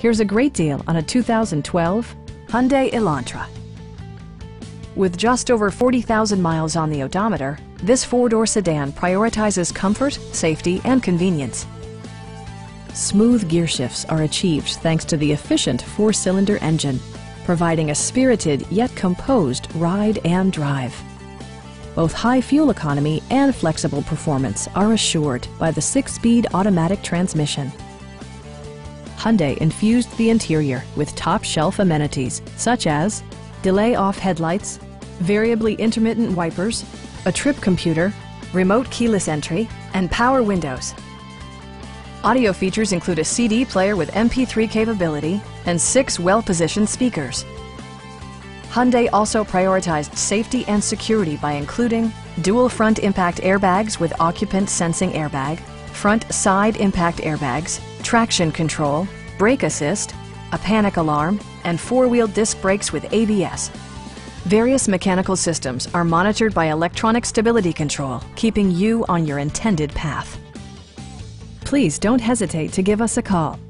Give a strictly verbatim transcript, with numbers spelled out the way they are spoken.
Here's a great deal on a two thousand twelve Hyundai Elantra. With just over forty thousand miles on the odometer, this four-door sedan prioritizes comfort, safety, and convenience. Smooth gear shifts are achieved thanks to the efficient four-cylinder engine, providing a spirited yet composed ride and drive. Both high fuel economy and flexible performance are assured by the six-speed automatic transmission. Hyundai infused the interior with top-shelf amenities such as delay-off headlights, variably intermittent wipers, a trip computer, remote keyless entry, and power windows. Audio features include a C D player with M P three capability and six well-positioned speakers. Hyundai also prioritized safety and security by including dual front impact airbags with occupant sensing airbag, front side impact airbags, traction control, brake assist, a panic alarm, and four-wheel disc brakes with A B S. Various mechanical systems are monitored by electronic stability control, keeping you on your intended path. Please don't hesitate to give us a call.